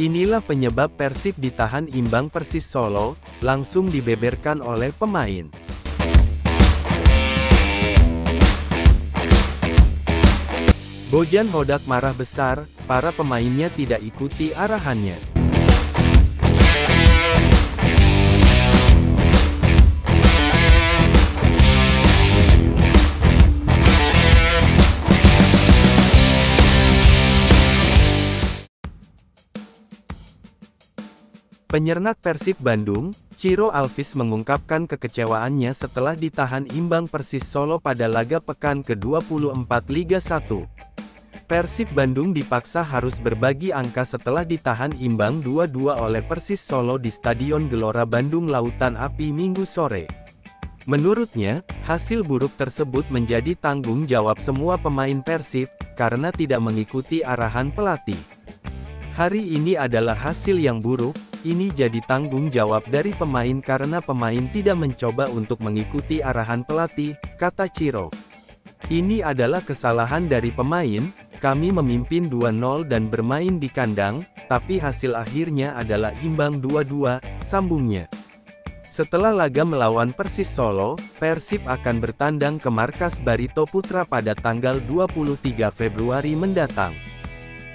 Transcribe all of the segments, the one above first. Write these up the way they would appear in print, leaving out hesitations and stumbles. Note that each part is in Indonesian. Inilah penyebab Persib ditahan imbang Persis Solo, langsung dibeberkan oleh pemain. Bojan Hodak marah besar, para pemainnya tidak ikuti arahannya. Penyernak Persib Bandung, Ciro Alves mengungkapkan kekecewaannya setelah ditahan imbang Persis Solo pada laga pekan ke-24 Liga 1. Persib Bandung dipaksa harus berbagi angka setelah ditahan imbang 2-2 oleh Persis Solo di Stadion Gelora Bandung Lautan Api Minggu sore. Menurutnya, hasil buruk tersebut menjadi tanggung jawab semua pemain Persib, karena tidak mengikuti arahan pelatih. Hari ini adalah hasil yang buruk, ini jadi tanggung jawab dari pemain karena pemain tidak mencoba untuk mengikuti arahan pelatih, kata Ciro. Ini adalah kesalahan dari pemain, kami memimpin 2-0 dan bermain di kandang, tapi hasil akhirnya adalah imbang 2-2, sambungnya. Setelah laga melawan Persis Solo, Persib akan bertandang ke markas Barito Putra pada tanggal 23 Februari mendatang.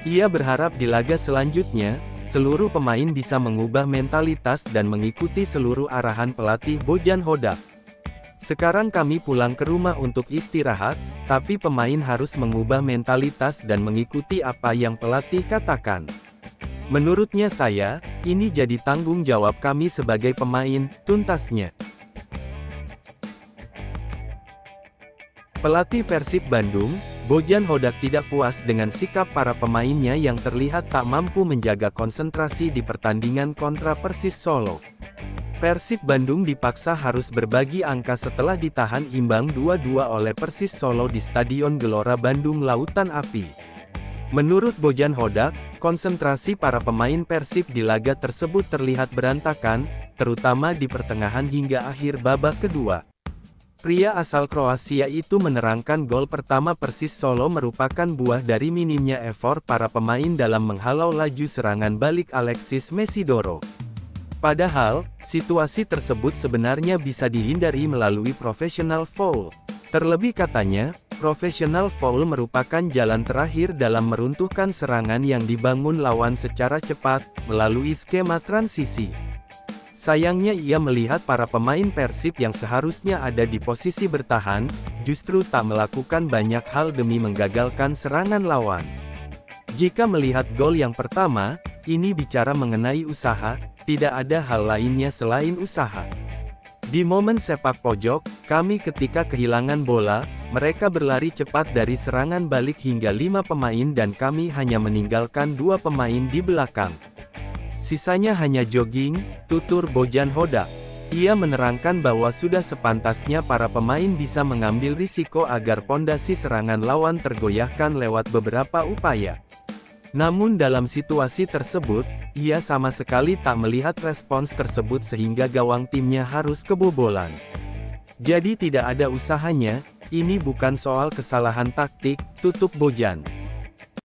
Ia berharap di laga selanjutnya, seluruh pemain bisa mengubah mentalitas dan mengikuti seluruh arahan pelatih Bojan Hodak. Sekarang kami pulang ke rumah untuk istirahat, tapi pemain harus mengubah mentalitas dan mengikuti apa yang pelatih katakan. Menurutnya saya, ini jadi tanggung jawab kami sebagai pemain, tuntasnya. Pelatih Persib Bandung, Bojan Hodak tidak puas dengan sikap para pemainnya yang terlihat tak mampu menjaga konsentrasi di pertandingan kontra Persis Solo. Persib Bandung dipaksa harus berbagi angka setelah ditahan imbang 2-2 oleh Persis Solo di Stadion Gelora Bandung Lautan Api. Menurut Bojan Hodak, konsentrasi para pemain Persib di laga tersebut terlihat berantakan, terutama di pertengahan hingga akhir babak kedua. Pria asal Kroasia itu menerangkan gol pertama Persis Solo merupakan buah dari minimnya effort para pemain dalam menghalau laju serangan balik Alexis Messidoro. Padahal, situasi tersebut sebenarnya bisa dihindari melalui professional foul. Terlebih katanya, professional foul merupakan jalan terakhir dalam meruntuhkan serangan yang dibangun lawan secara cepat, melalui skema transisi. Sayangnya ia melihat para pemain Persib yang seharusnya ada di posisi bertahan, justru tak melakukan banyak hal demi menggagalkan serangan lawan. Jika melihat gol yang pertama, ini bicara mengenai usaha, tidak ada hal lainnya selain usaha. Di momen sepak pojok, kami ketika kehilangan bola, mereka berlari cepat dari serangan balik hingga 5 pemain dan kami hanya meninggalkan 2 pemain di belakang. Sisanya hanya jogging, tutur Bojan Hodak. Ia menerangkan bahwa sudah sepantasnya para pemain bisa mengambil risiko agar pondasi serangan lawan tergoyahkan lewat beberapa upaya. Namun dalam situasi tersebut, ia sama sekali tak melihat respons tersebut sehingga gawang timnya harus kebobolan. Jadi tidak ada usahanya, ini bukan soal kesalahan taktik, tutup Bojan.